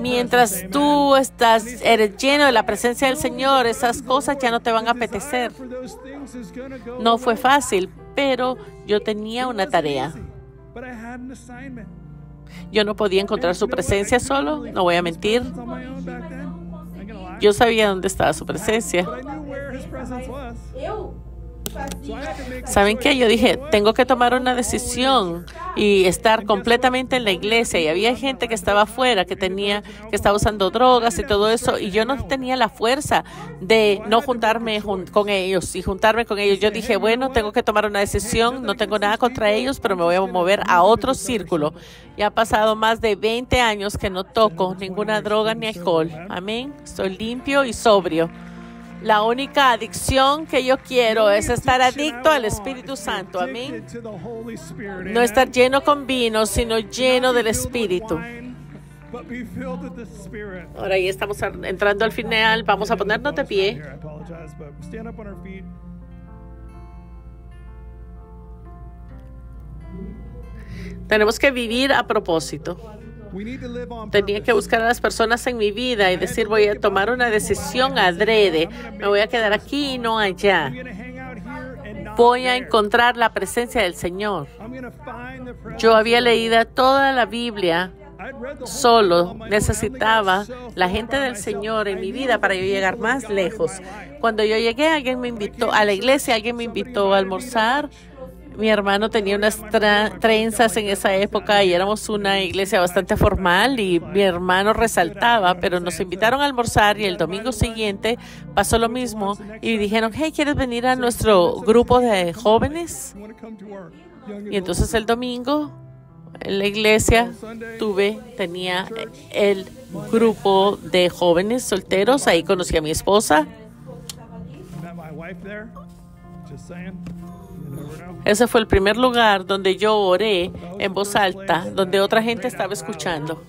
Mientras tú eres lleno de la presencia del Señor, esas cosas ya no te van a apetecer. No fue fácil, pero yo tenía una tarea. Yo no podía encontrar su presencia solo, no voy a mentir. Yo sabía dónde estaba su presencia. ¿Saben qué? Yo dije, tengo que tomar una decisión y estar completamente en la iglesia. Y había gente que estaba afuera, que estaba usando drogas y todo eso. Y yo no tenía la fuerza de no juntarme con ellos y juntarme con ellos. Yo dije, bueno, tengo que tomar una decisión. No tengo nada contra ellos, pero me voy a mover a otro círculo. Ya ha pasado más de 20 años que no toco ninguna droga ni alcohol. Amén. Estoy limpio y sobrio. La única adicción que yo quiero es estar adicto al Espíritu Santo. Amén. No estar lleno con vino, sino lleno del Espíritu. Ahora ya estamos entrando al final. Vamos a ponernos de pie. Tenemos que vivir a propósito. Tenía que buscar a las personas en mi vida y decir, voy a tomar una decisión adrede. Me voy a quedar aquí y no allá. Voy a encontrar la presencia del Señor. Yo había leído toda la Biblia. Solo necesitaba la gente del Señor en mi vida para yo llegar más lejos. Cuando yo llegué, alguien me invitó a la iglesia, alguien me invitó a almorzar. Mi hermano tenía unas trenzas en esa época y éramos una iglesia bastante formal y mi hermano resaltaba, pero nos invitaron a almorzar y el domingo siguiente pasó lo mismo y dijeron, hey, ¿quieres venir a nuestro grupo de jóvenes? Y entonces el domingo en la iglesia tenía el grupo de jóvenes solteros. Ahí conocí a mi esposa. Ese fue el primer lugar donde yo oré en voz alta, donde otra gente estaba escuchando.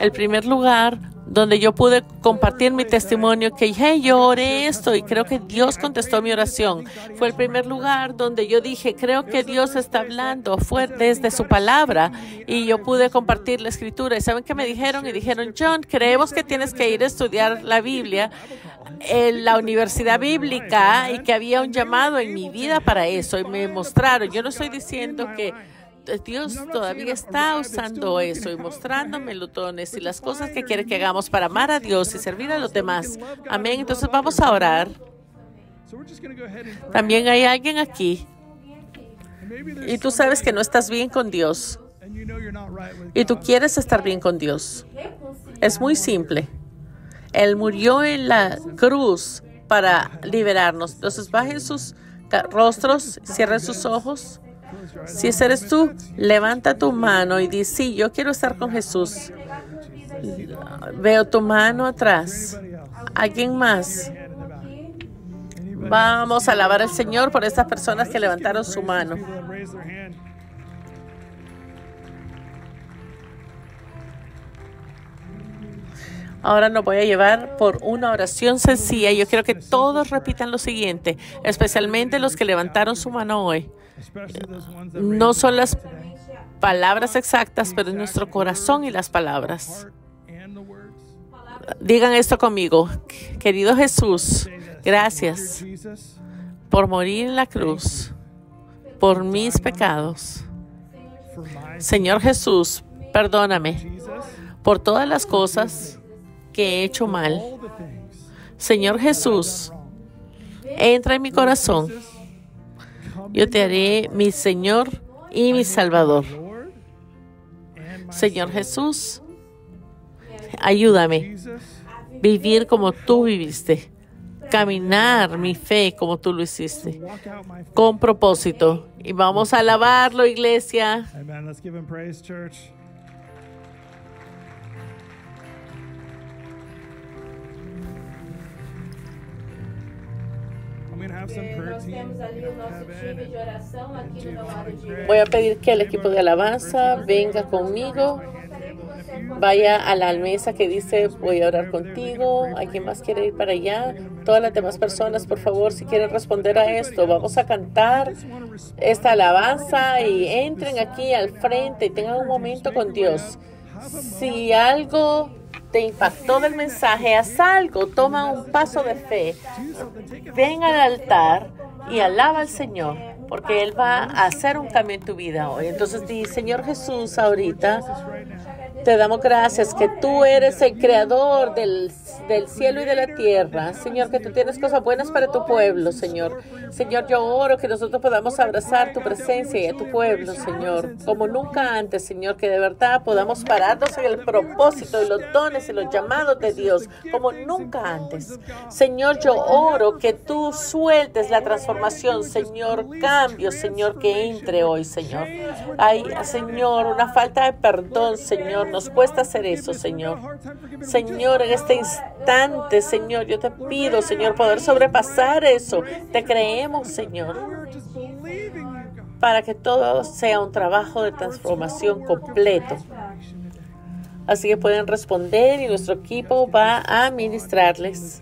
El primer lugar donde yo pude compartir mi testimonio que, hey, yo oré esto y creo que Dios contestó mi oración. Fue el primer lugar donde yo dije, creo que Dios está hablando, fue desde su palabra y yo pude compartir la escritura. ¿Y saben qué me dijeron? Y dijeron, John, creemos que tienes que ir a estudiar la Biblia en la universidad bíblica y que había un llamado en mi vida para eso y me mostraron. Yo no estoy diciendo que Dios todavía está usando eso y mostrándome los dones y las cosas que quiere que hagamos para amar a Dios y servir a los demás. Amén. Entonces vamos a orar. También hay alguien aquí y tú sabes que no estás bien con Dios y tú quieres estar bien con Dios. Es muy simple. Él murió en la cruz para liberarnos. Entonces bajen sus rostros, cierren sus ojos. Si ese eres tú, levanta tu mano y di, sí, yo quiero estar con Jesús. Veo tu mano atrás. ¿Alguien más? Vamos a alabar al Señor por estas personas que levantaron su mano. Ahora nos voy a llevar por una oración sencilla. Yo quiero que todos repitan lo siguiente, especialmente los que levantaron su mano hoy. No son las palabras exactas, pero es nuestro corazón y las palabras. Digan esto conmigo. Querido Jesús, gracias por morir en la cruz, por mis pecados. Señor Jesús, perdóname por todas las cosas que he hecho mal. Señor Jesús, entra en mi corazón. Yo te haré mi Señor y mi Salvador. Señor Jesús, ayúdame a vivir como tú viviste, caminar mi fe como tú lo hiciste, con propósito. Y vamos a alabarlo, iglesia. Voy a pedir que el equipo de alabanza venga conmigo, vaya a la mesa que dice voy a orar contigo. ¿Alguien más quiere ir para allá? Todas las demás personas, por favor, si quieren responder a esto, vamos a cantar esta alabanza y entren aquí al frente y tengan un momento con Dios. Si algo te impactó del mensaje, haz algo, toma un paso de fe, ven al altar y alaba al Señor. porque Él va a hacer un cambio en tu vida hoy. Entonces, di, Señor Jesús, ahorita te damos gracias que tú eres el creador del cielo y de la tierra. Señor, que tú tienes cosas buenas para tu pueblo, Señor. Señor, yo oro que nosotros podamos abrazar tu presencia y a tu pueblo, Señor, como nunca antes, Señor, que de verdad podamos pararnos en el propósito y los dones y los llamados de Dios, como nunca antes. Señor, yo oro que tú sueltes la transformación, Señor, cambio, Señor, que entre hoy, Señor. Hay, Señor, una falta de perdón, Señor. Nos cuesta hacer eso, Señor. Señor, en este instante, Señor, yo te pido, Señor, poder sobrepasar eso. Te creemos, Señor, para que todo sea un trabajo de transformación completo. Así que pueden responder y nuestro equipo va a ministrarles.